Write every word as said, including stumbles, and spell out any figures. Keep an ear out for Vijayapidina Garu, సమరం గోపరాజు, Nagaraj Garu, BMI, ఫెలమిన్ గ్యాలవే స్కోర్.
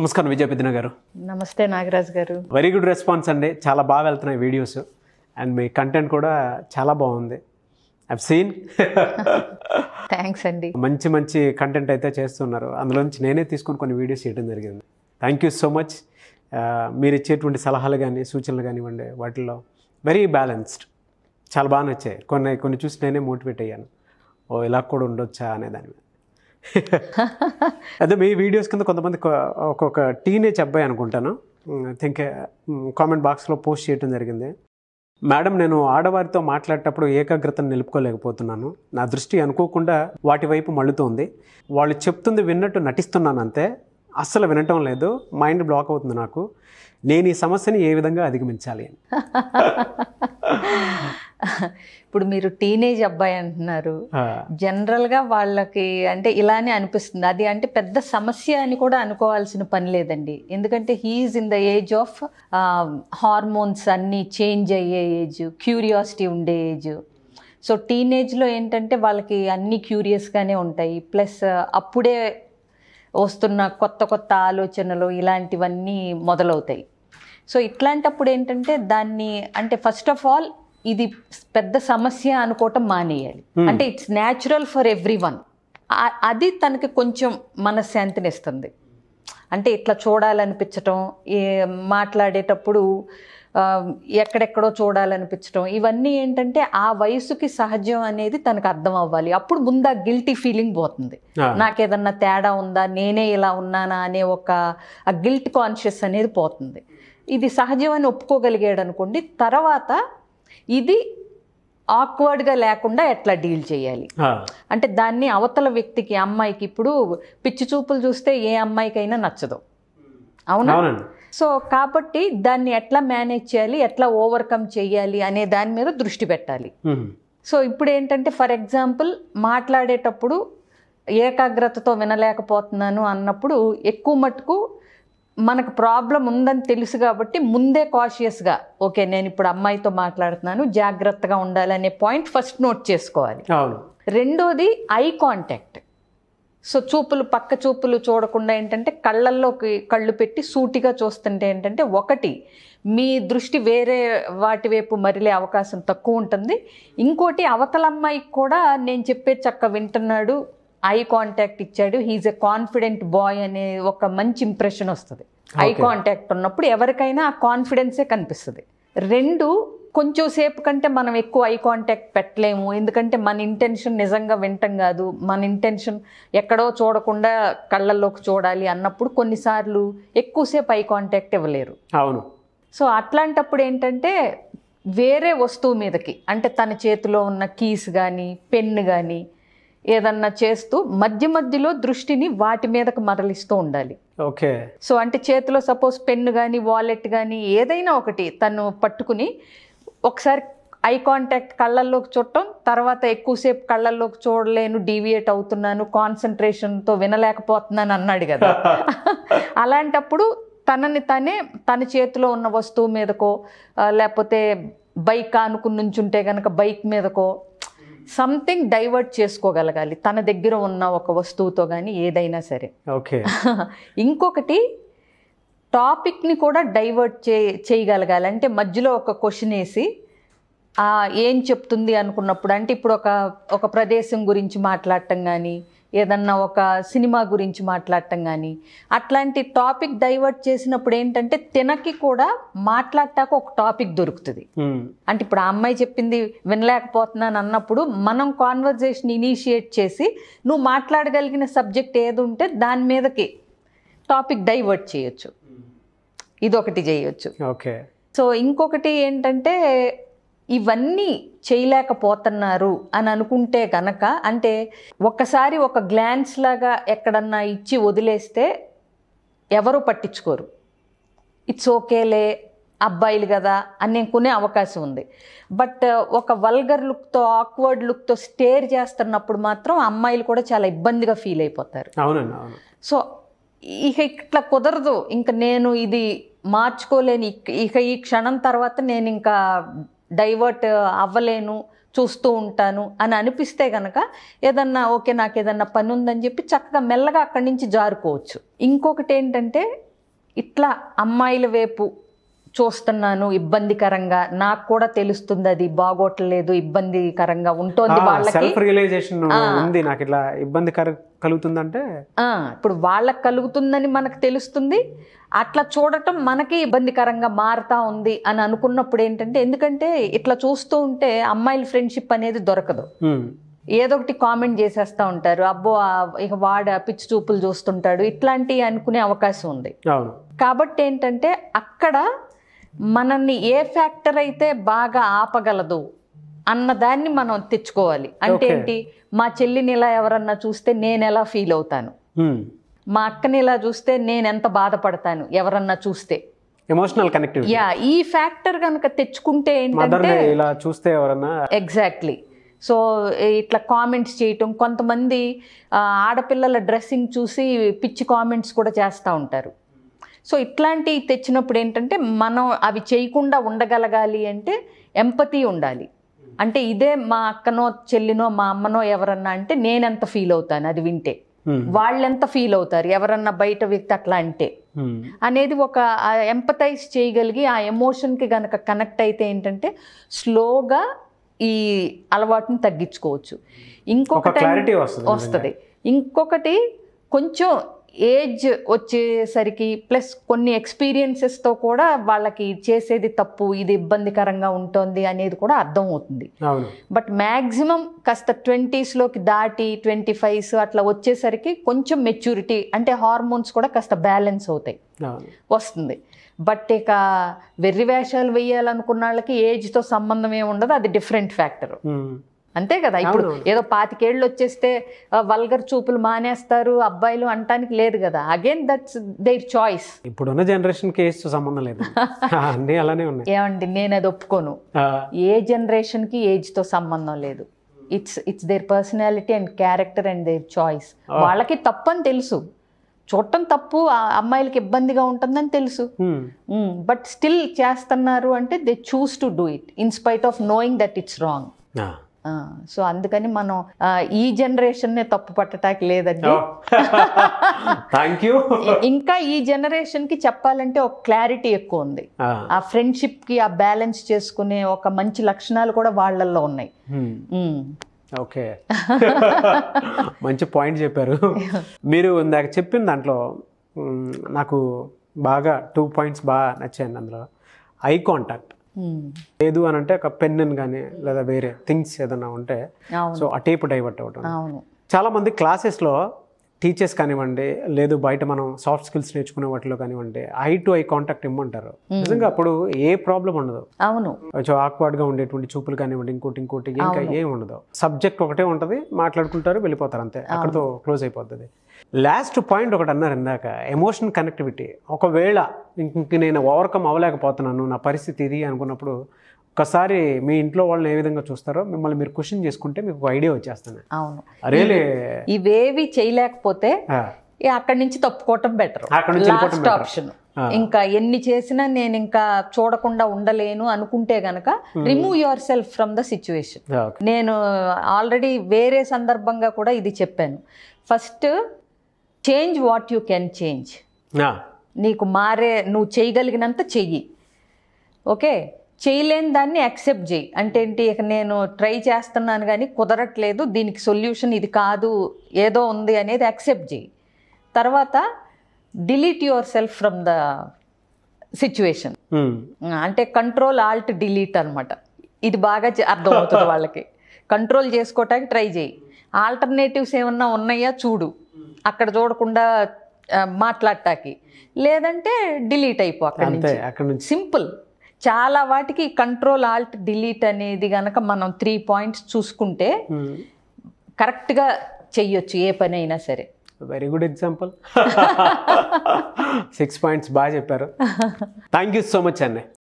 Namaskaram Vijayapidina Garu. Namaste Nagaraj Garu. Very good response ande. Chala baa veltunnayi videos and my content kuda chala baagundi. I've seen. Thanks andi. Manchi manchi content aithe chestunnaru. Andulo nunchi nene teeskoni konni videos cheyadam jarigindi. Thank you so much. Meeru ichetuvanti salahalalu gaani suchanalu gaani ivandi vatilo very balanced. Chala baa nachayi. Konni konni chusi nene motivate ayyanu. Oh ila kuda undocha ane dani. అదే మీ videos కింద కొంతమంది ఒక్కొక్క teenage అబ్బాయి అనుకుంటాను think comment బాక్స్లో post చేయడం జరిగింది. Madam, నేను ఆడవారితో మాట్లాడేటప్పుడు ఏకాగ్రతను నిలుపుకోలేకపోతున్నాను. నా దృష్టి అనుకోకుండా వాటి వైపు మళ్ళుతోంది. వాళ్ళు చెప్తుంది విన్నట్టు నటిస్తున్నాను అంతే, అస్సలు వినటం లేదు. మైండ్ బ్లాక్ అవుతుంది నాకు. నేను ఈ సమస్యని ఏ విధంగా అధిగమించాలి అని. ఇప్పుడు మీరు టీనేజ్ అబ్బాయి అంటున్నారు, జనరల్గా వాళ్ళకి అంటే ఇలానే అనిపిస్తుంది. అది అంటే పెద్ద సమస్య అని కూడా అనుకోవాల్సిన పని లేదండి. ఎందుకంటే he's in the age of hormones అన్నీ చేంజ్ అయ్యే ఏజ్, క్యూరియాసిటీ ఉండే ఏజ్. సో టీనేజ్లో ఏంటంటే వాళ్ళకి అన్నీ క్యూరియస్గానే ఉంటాయి. ప్లస్ అప్పుడే వస్తున్న కొత్త కొత్త ఆలోచనలు ఇలాంటివన్నీ మొదలవుతాయి. సో ఇట్లాంటప్పుడు ఏంటంటే దాన్ని అంటే ఫస్ట్ ఆఫ్ ఆల్ ఇది పెద్ద సమస్య అనుకోవటం మానేయాలి. అంటే it's natural for everyone. అది తనకి కొంచెం మనశ్శాంతిని ఇస్తుంది. అంటే ఇట్లా చూడాలనిపించటం, ఏ మాట్లాడేటప్పుడు ఎక్కడెక్కడో చూడాలనిపించటం, ఇవన్నీ ఏంటంటే ఆ వయసుకి సహజం అనేది తనకు అర్థం అవ్వాలి. అప్పుడు ముందు ఆ గిల్టీ ఫీలింగ్ పోతుంది. నాకేదన్నా తేడా ఉందా, నేనే ఇలా ఉన్నానా అనే ఒక ఆ గిల్ట్ కాన్షియస్ అనేది పోతుంది. ఇది సహజం అని ఒప్పుకోగలిగాడు అనుకోండి, తర్వాత ఇది ఆక్వర్డ్గా లేకుండా ఎట్లా డీల్ చేయాలి అంటే దాన్ని అవతల వ్యక్తికి, అమ్మాయికి ఇప్పుడు పిచ్చి చూపులు చూస్తే ఏ అమ్మాయికైనా నచ్చదు, అవునా? సో కాబట్టి దాన్ని ఎట్లా మేనేజ్ చేయాలి, ఎట్లా ఓవర్కమ్ చేయాలి అనే దాని మీద దృష్టి పెట్టాలి. సో ఇప్పుడు ఏంటంటే ఫర్ ఎగ్జాంపుల్ మాట్లాడేటప్పుడు ఏకాగ్రతతో వినలేకపోతున్నాను అన్నప్పుడు ఎక్కువ మటుకు మనకు ప్రాబ్లం ఉందని తెలుసు కాబట్టి ముందే కాషియస్గా, ఓకే నేను ఇప్పుడు అమ్మాయితో మాట్లాడుతున్నాను, జాగ్రత్తగా ఉండాలనే పాయింట్ ఫస్ట్ నోట్ చేసుకోవాలి. రెండోది ఐ కాంటాక్ట్. సో చూపులు, పక్క చూపులు చూడకుండా ఏంటంటే కళ్ళల్లోకి కళ్ళు పెట్టి సూటిగా చూస్తుంటే ఏంటంటే ఒకటి మీ దృష్టి వేరే వాటి వైపు మరిలే అవకాశం తక్కువ ఉంటుంది. ఇంకోటి అవతల అమ్మాయికి కూడా నేను చెప్పే చక్క వింటున్నాడు, ఐ కాంటాక్ట్ ఇచ్చాడు, హీఈస్ ఎ కాన్ఫిడెంట్ బాయ్ అనే ఒక మంచి ఇంప్రెషన్ వస్తుంది. ఐ కాంటాక్ట్ ఉన్నప్పుడు ఎవరికైనా ఆ కాన్ఫిడెన్సే కనిపిస్తుంది. రెండు, కొంచెం సేపు కంటే మనం ఎక్కువ ఐ కాంటాక్ట్ పెట్టలేము. ఎందుకంటే మన ఇంటెన్షన్ నిజంగా వినటం కాదు, మన ఇంటెన్షన్ ఎక్కడో చూడకుండా కళ్ళల్లోకి చూడాలి అన్నప్పుడు కొన్నిసార్లు ఎక్కువసేపు ఐ కాంటాక్ట్ ఇవ్వలేరు. అవును. సో అట్లాంటప్పుడు ఏంటంటే వేరే వస్తువు మీదకి, అంటే తన చేతిలో ఉన్న కీస్ కానీ పెన్ను కానీ ఏదన్నా చేస్తూ మధ్య మధ్యలో దృష్టిని వాటి మీదకు మరలిస్తూ ఉండాలి. ఓకే. సో అంటే చేతిలో సపోజ్ పెన్ను కానీ వాలెట్ కానీ ఏదైనా ఒకటి తను పట్టుకుని ఒకసారి ఐ కాంటాక్ట్ కళ్ళల్లోకి చూడటం, తర్వాత ఎక్కువసేపు కళ్ళల్లోకి చూడలేను, డీవియేట్ అవుతున్నాను, కాన్సన్ట్రేషన్తో వినలేకపోతున్నాను అన్నాడు కదా, అలాంటప్పుడు తనని తనే తన చేతిలో ఉన్న వస్తువు మీదకో లేకపోతే బైక్ ఆనుకుని నుంచుంటే కనుక బైక్ మీదకో సంథింగ్ డైవర్ట్ చేసుకోగలగాలి, తన దగ్గర ఉన్న ఒక వస్తువుతో కానీ ఏదైనా సరే. ఓకే. ఇంకొకటి టాపిక్ని కూడా డైవర్ట్ చే చేయగలగాలి అంటే మధ్యలో ఒక క్వశ్చన్ వేసి ఏం చెప్తుంది అనుకున్నప్పుడు, అంటే ఇప్పుడు ఒక ఒక ప్రదేశం గురించి మాట్లాడటం కానీ ఏదన్నా ఒక సినిమా గురించి మాట్లాడటం కానీ, అట్లాంటి టాపిక్ డైవర్ట్ చేసినప్పుడు ఏంటంటే తినకి కూడా మాట్లాడటాక ఒక టాపిక్ దొరుకుతుంది. అంటే ఇప్పుడు ఆ అమ్మాయి చెప్పింది వినలేకపోతున్నాను అన్నప్పుడు మనం కాన్వర్జేషన్ ఇనీషియేట్ చేసి నువ్వు మాట్లాడగలిగిన సబ్జెక్ట్ ఏది ఉంటే దాని మీదకి టాపిక్ డైవర్ట్ చేయొచ్చు. ఇదొకటి చేయొచ్చు. ఓకే. సో ఇంకొకటి ఏంటంటే ఇవన్నీ చేయలేకపోతున్నారు అని అనుకుంటే కనుక, అంటే ఒక్కసారి ఒక గ్లాన్స్ లాగా ఎక్కడన్నా ఇచ్చి వదిలేస్తే ఎవరు పట్టించుకోరు. ఇట్స్ ఓకేలే అబ్బాయిలు కదా అని అనుకునే అవకాశం ఉంది. బట్ ఒక వల్గర్ లుక్తో ఆక్వర్డ్ లుక్తో స్టేర్ చేస్తున్నప్పుడు మాత్రం అమ్మాయిలు కూడా చాలా ఇబ్బందిగా ఫీల్ అయిపోతారు. అవునండి. సో ఇక ఇట్లా కుదరదు, ఇంకా నేను ఇది మార్చుకోలేని, ఇక ఈ క్షణం తర్వాత నేను ఇంకా డైవర్ట్ అవ్వలేను, చూస్తూ ఉంటాను అని అనిపిస్తే కనుక ఏదన్నా ఓకే నాకు ఏదన్నా పని ఉందని చెప్పి చక్కగా మెల్లగా అక్కడి నుంచి జారుకోవచ్చు. ఇంకొకటి ఏంటంటే ఇట్లా అమ్మాయిల వైపు చూస్తున్నాను, ఇబ్బందికరంగా నాకు కూడా తెలుస్తుంది, అది బాగోట్లేదు, ఇబ్బందికరంగా ఉంటుంది వాళ్ళకి. సెల్ఫ్ రియలైజేషన్ ఉంది, నాకు ఇట్లా ఇబ్బందికర కలుగుతుందంటే ఇప్పుడు వాళ్ళకి కలుగుతుందని మనకు తెలుస్తుంది. అట్లా చూడటం మనకి ఇబ్బందికరంగా మారుతా ఉంది అని అనుకున్నప్పుడు ఏంటంటే, ఎందుకంటే ఇట్లా చూస్తూ ఉంటే అమ్మాయిల ఫ్రెండ్షిప్ అనేది దొరకదు. ఏదో ఒకటి కామెంట్ చేసేస్తూ ఉంటారు, అబ్బో ఇక వాడ పిచ్చి చూపులు చూస్తుంటాడు, ఇట్లాంటివి అనుకునే అవకాశం ఉంది. కాబట్టి ఏంటంటే అక్కడ మనల్ని ఏ ఫ్యాక్టర్ అయితే బాగా ఆపగలదు అన్నదాన్ని మనం తెచ్చుకోవాలి. అంటే ఏంటి, మా చెల్లిని ఇలా ఎవరన్నా చూస్తే నేను ఎలా ఫీల్ అవుతాను, మా అక్కని ఇలా చూస్తే నేను ఎంత బాధపడతాను, ఎవరన్నా చూస్తే ఎమోషనల్ కనెక్టివిటీ, యా ఈ ఫ్యాక్టర్ కనుక తెచ్చుకుంటే ఏంటంటే ఇలా చూస్తే ఎవరన్నా ఎగ్జాక్ట్లీ. సో ఇట్లా కామెంట్స్ చేయటం, కొంతమంది ఆడపిల్లల డ్రెస్సింగ్ చూసి పిచ్చి కామెంట్స్ కూడా చేస్తూ ఉంటారు. సో ఇట్లాంటివి తెచ్చినప్పుడు ఏంటంటే మనం అవి చేయకుండా ఉండగలగాలి అంటే ఎంపతి ఉండాలి. అంటే ఇదే మా అక్కనో చెల్లినో మా అమ్మనో ఎవరన్నా అంటే నేనెంత ఫీల్ అవుతాను, అది వింటే వాళ్ళెంత ఫీల్ అవుతారు, ఎవరన్నా బయట వ్యక్తి అట్లా అంటే అనేది ఒక ఎంపతైజ్ చేయగలిగి ఆ ఎమోషన్కి కనుక కనెక్ట్ అయితే ఏంటంటే స్లోగా ఈ అలవాటుని తగ్గించుకోవచ్చు. ఇంకొకటి వస్తుంది. ఇంకొకటి కొంచెం ఏజ్ వచ్చేసరికి ప్లస్ కొన్ని ఎక్స్పీరియన్సెస్తో కూడా వాళ్ళకి చేసేది తప్పు, ఇది ఇబ్బందికరంగా ఉంటుంది అనేది కూడా అర్థం అవుతుంది. బట్ మ్యాక్సిమం కాస్త ట్వంటీస్లోకి దాటి ట్వంటీ ఫైవ్స్ అట్లా వచ్చేసరికి కొంచెం మెచ్యూరిటీ అంటే హార్మోన్స్ కూడా కాస్త బ్యాలెన్స్ అవుతాయి వస్తుంది. బట్ ఇక వెర్రి వేషాలు వేయాలనుకున్న వాళ్ళకి ఏజ్తో సంబంధం ఏమి ఉండదు, అది డిఫరెంట్ ఫ్యాక్టర్ అంతే కదా. ఇప్పుడు ఏదో పాతికేళ్ళు వచ్చేస్తే వల్గర్ చూపులు మానేస్తారు అబ్బాయిలు అంటానికి లేదు కదా. Again that's their choice. ఇప్పుడున్న జనరేషన్ కి ఏజ్ తో సంబంధం లేదు, అన్నీ అలానే ఉన్నాయి. ఏమండి నేను అది ఒప్పుకోను, ఏ జనరేషన్ కి ఏజ్ తో సంబంధం లేదు. It's it's their personality and character and their choice. వాళ్ళకి తప్పని తెలుసు, చూడటం తప్పు, ఆ అమ్మాయిలకి ఇబ్బందిగా ఉంటుందని తెలుసు, బట్ స్టిల్ చేస్తున్నారు అంటే they choose to do it in spite of knowing that it's wrong. So అందుకని మనం ఈ జనరేషన్ నే తప్పు పట్టడానికి లేదండి. Thank you. ఇంకా ఈ జనరేషన్ కి చెప్పాలంటే ఒక క్లారిటీ ఎక్కువ ఉంది, ఆ ఫ్రెండ్షిప్ కి ఆ బ్యాలెన్స్ చేసుకునే ఒక మంచి లక్షణాలు కూడా వాళ్ళల్లో ఉన్నాయి. ఓకే, మంచి పాయింట్ చెప్పారు మీరు. ఇందాక చెప్పిన దాంట్లో నాకు బాగా టూ పాయింట్స్ బాగా నచ్చాయండి. అందులో ఐ కాంటాక్ట్ లేదు అని అంటే ఒక పెన్ను కానీ లేదా వేరే థింగ్స్ ఏదైనా ఉంటే సో అటేపు డైవర్ట్ అవ్వటం. చాలా మంది క్లాసెస్లో టీచర్స్ కానివ్వండి, లేదు బయట మనం సాఫ్ట్ స్కిల్స్ నేర్చుకునే వాటిలో కానివ్వండి, ఐ టు ఐ కాంటాక్ట్ ఇమ్మంటారు. నిజంగా అప్పుడు ఏ ప్రాబ్లం ఉండదు. అవును, ఆక్వర్డ్ గా ఉండేటువంటి చూపులు కానివ్వండి, ఇంకోటి ఇంకోటి ఇంకా ఏం ఉండదు. సబ్జెక్ట్ ఒకటే ఉంటుంది, మాట్లాడుకుంటారు, వెళ్ళిపోతారు, అంతే, అక్కడితో క్లోజ్ అయిపోతుంది. లాస్ట్ పాయింట్ ఒకటి అన్నారు ఇందాక, ఎమోషన్ కనెక్టివిటీ. ఒకవేళ ఇంక నేను ఓవర్కమ్ అవ్వలేకపోతున్నాను, నా పరిస్థితి ఇది అనుకున్నప్పుడు ఒకసారి మీ ఇంట్లో వాళ్ళని ఏ విధంగా చూస్తారో మిమ్మల్ని మీరు క్వశ్చన్ చేసుకుంటే మీకు ఐడియా వచ్చేస్తుంది. అవును, అరేలే ఇవేవి చేయలేకపోతే అక్కడి నుంచి తప్పుకోవటం బెటర్, లాస్ట్ ఆప్షన్. ఇంకా ఎన్ని చేసినా నేను ఇంకా చూడకుండా ఉండలేను అనుకుంటే గనక remove yourself from the situation. నేను ఆల్రెడీ వేరే సందర్భంగా కూడా ఇది చెప్పాను. First change what you can change, నీకు మారే నువ్వు చేయగలిగినంత చెయ్యి. ఓకే, చేయలేని దాన్ని యాక్సెప్ట్ చేయి. అంటే ఏంటి, ఇక నేను ట్రై చేస్తున్నాను కానీ కుదరట్లేదు, దీనికి సొల్యూషన్ ఇది కాదు, ఏదో ఉంది అనేది యాక్సెప్ట్ చేయి. తర్వాత delete yourself from the situation, అంటే కంట్రోల్ ఆల్ట్ డిలీట్ అనమాట. ఇది బాగా అర్థమవుతుంది వాళ్ళకి. కంట్రోల్ చేసుకోవటానికి ట్రై చేయి, ఆల్టర్నేటివ్స్ ఏమన్నా ఉన్నాయా చూడు, అక్కడ చూడకుండా మాట్లాడటానికి, లేదంటే డిలీట్ అయిపో అక్కడ నుంచి. సింపుల్. చాలా వాటికి కంట్రోల్ ఆల్ట్ డిలీట్ అనేది కనుక మనం త్రీ పాయింట్స్ చూసుకుంటే కరెక్ట్గా చెయ్యొచ్చు ఏ పని అయినా సరే. Very good example. Six points బాగా చెప్పారు. థ్యాంక్ యూ సో మచ్ అన్నయ్య.